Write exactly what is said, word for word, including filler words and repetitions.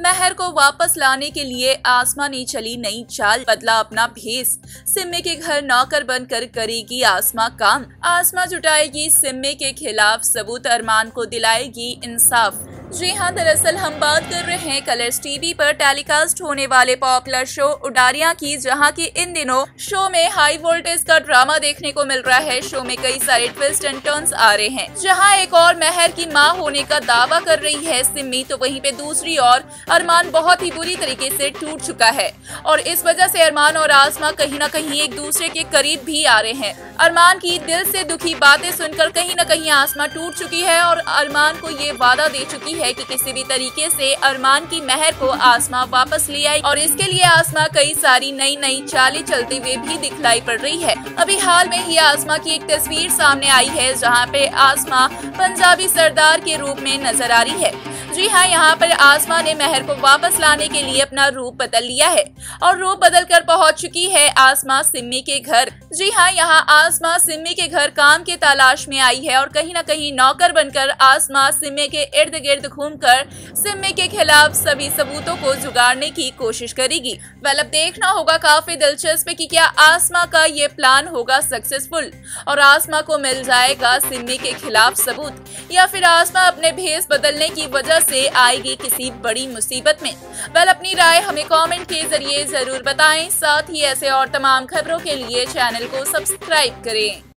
मेहर को वापस लाने के लिए आसमा ने चली नई चाल, बदला अपना भेस। सिम्मी के घर नौकर बनकर करेगी आसमा काम। आसमा जुटाएगी सिम्मी के खिलाफ सबूत, अरमान को दिलाएगी इंसाफ। जी हाँ, दरअसल हम बात कर रहे हैं कलर्स टीवी पर टेलीकास्ट होने वाले पॉपुलर शो उडारियां की, जहां की इन दिनों शो में हाई वोल्टेज का ड्रामा देखने को मिल रहा है। शो में कई सारे ट्विस्ट एंड टर्न्स आ रहे हैं। जहां एक और मेहर की मां होने का दावा कर रही है सिम्मी, तो वहीं पे दूसरी ओर अरमान बहुत ही बुरी तरीके से टूट चुका है और इस वजह से अरमान और आसमा कहीं न कहीं एक दूसरे के करीब भी आ रहे हैं। अरमान की दिल से दुखी बातें सुनकर कहीं न कहीं आसमा टूट चुकी है और अरमान को ये वादा दे चुकी है कि किसी भी तरीके से अरमान की मेहर को आसमा वापस ले आई और इसके लिए आसमा कई सारी नई नई चालें चलते हुए भी दिखलाई पड़ रही है। अभी हाल में ही आसमा की एक तस्वीर सामने आई है, जहाँ पे आसमा पंजाबी सरदार के रूप में नजर आ रही है। जी हाँ, यहाँ पर आसमा ने मेहर को वापस लाने के लिए अपना रूप बदल लिया है और रूप बदल कर पहुँच चुकी है आसमा सिम्मी के घर। जी हाँ, यहाँ आसमा सिम्मी के घर काम के तलाश में आई है और कहीं न कहीं नौकर बनकर आसमा सिम्मी के इर्द गिर्द घूमकर सिम्मी के खिलाफ सभी सबूतों को जुगाड़ने की कोशिश करेगी। वेल, अब देखना होगा काफी दिलचस्प कि क्या आसमा का ये प्लान होगा सक्सेसफुल और आसमा को मिल जाएगा सिम्मी के खिलाफ सबूत, या फिर आसमा अपने भेस बदलने की वजह से आएगी किसी बड़ी मुसीबत में। वेल, अपनी राय हमें कमेंट के जरिए जरूर बताएं। साथ ही ऐसे और तमाम खबरों के लिए चैनल को सब्सक्राइब करें।